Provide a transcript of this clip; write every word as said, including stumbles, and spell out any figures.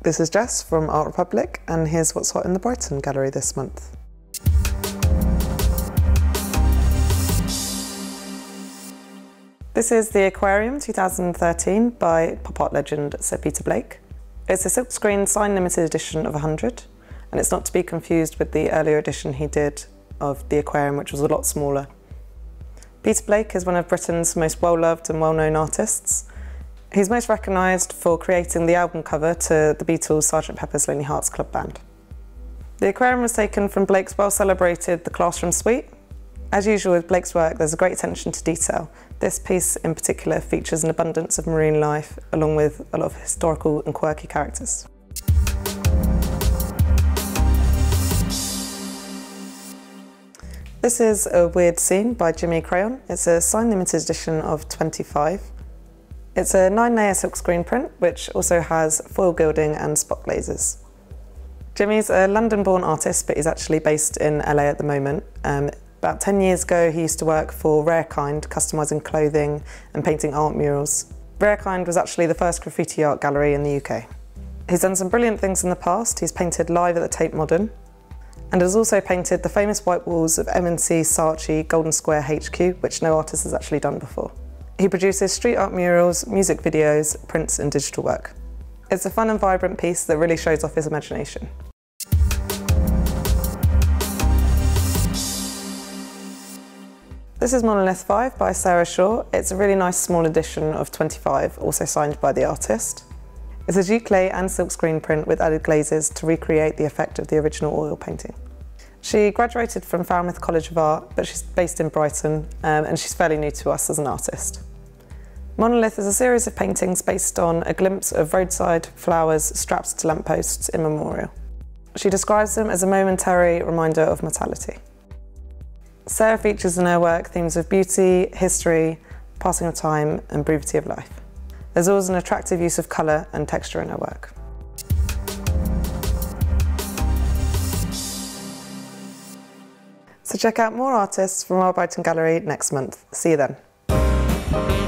This is Jess from Art Republic, and here's what's hot in the Brighton Gallery this month. This is The Aquarium two thousand thirteen by pop art legend Sir Peter Blake. It's a silkscreen signed limited edition of one hundred, and it's not to be confused with the earlier edition he did of The Aquarium, which was a lot smaller. Peter Blake is one of Britain's most well-loved and well-known artists. He's most recognised for creating the album cover to the Beatles' Sergeant Pepper's Lonely Hearts Club Band. The Aquarium was taken from Blake's well-celebrated The Classroom Suite. As usual with Blake's work, there's a great attention to detail. This piece in particular features an abundance of marine life, along with a lot of historical and quirky characters. This is A Weird Scene by Jimi Crayon. It's a signed limited edition of twenty-five. It's a nine-layer silkscreen print, which also has foil gilding and spot glazes. Jimi's a London-born artist, but he's actually based in L A at the moment. Um, about ten years ago, he used to work for Rarekind, customising clothing and painting art murals. Rarekind was actually the first graffiti art gallery in the U K. He's done some brilliant things in the past. He's painted live at the Tate Modern, and has also painted the famous white walls of M and C Saatchi Golden Square H Q, which no artist has actually done before. He produces street art murals, music videos, prints and digital work. It's a fun and vibrant piece that really shows off his imagination. This is Monolith five by Sarah Shaw. It's a really nice small edition of twenty-five, also signed by the artist. It's a giclée and silkscreen print with added glazes to recreate the effect of the original oil painting. She graduated from Falmouth College of Art, but she's based in Brighton, um, and she's fairly new to us as an artist. Monolith is a series of paintings based on a glimpse of roadside flowers strapped to lampposts in memorial. She describes them as a momentary reminder of mortality. Sarah features in her work themes of beauty, history, passing of time, and brevity of life. There's always an attractive use of colour and texture in her work. So check out more artists from our Brighton Gallery next month. See you then.